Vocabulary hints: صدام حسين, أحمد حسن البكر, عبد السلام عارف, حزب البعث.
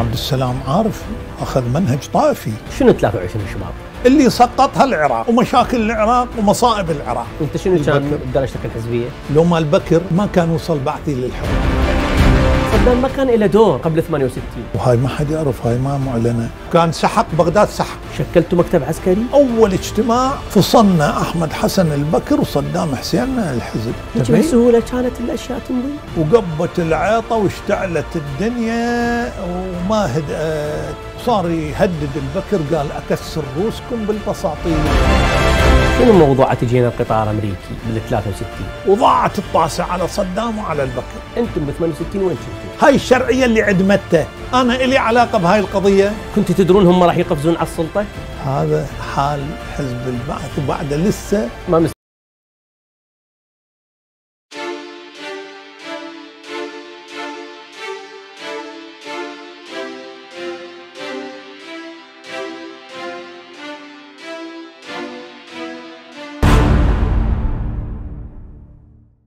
عبد السلام عارف أخذ منهج طائفي. شنو 23 شباب؟ اللي سقطها العراق ومشاكل العراق ومصائب العراق. أنت شنو كان درجتك الحزبية؟ لو ما البكر ما كان وصل بعثي للحكم. صدام ما كان له دور قبل 68، وهاي ما حد يعرف، هاي ما معلنه. كان سحق بغداد سحق. شكلتوا مكتب عسكري؟ اول اجتماع فصلنا احمد حسن البكر وصدام حسين الحزب. بسهوله كانت الاشياء تمضي، وقبت العيطه واشتعلت الدنيا وما هدأت. صار يهدد البكر، قال اكسر روسكم بالبساطين. شنو موضوعات تجينا القطار امريكي بال 63 وضاعت الطاسه على صدام وعلى البكر. انتم ب 68 وين شفتوا؟ هاي الشرعيه اللي عدمته، انا الي علاقه بهاي القضيه. كنت تدرون هم راح يقفزون على السلطه؟ هذا حال حزب البعث، وبعده لسه ما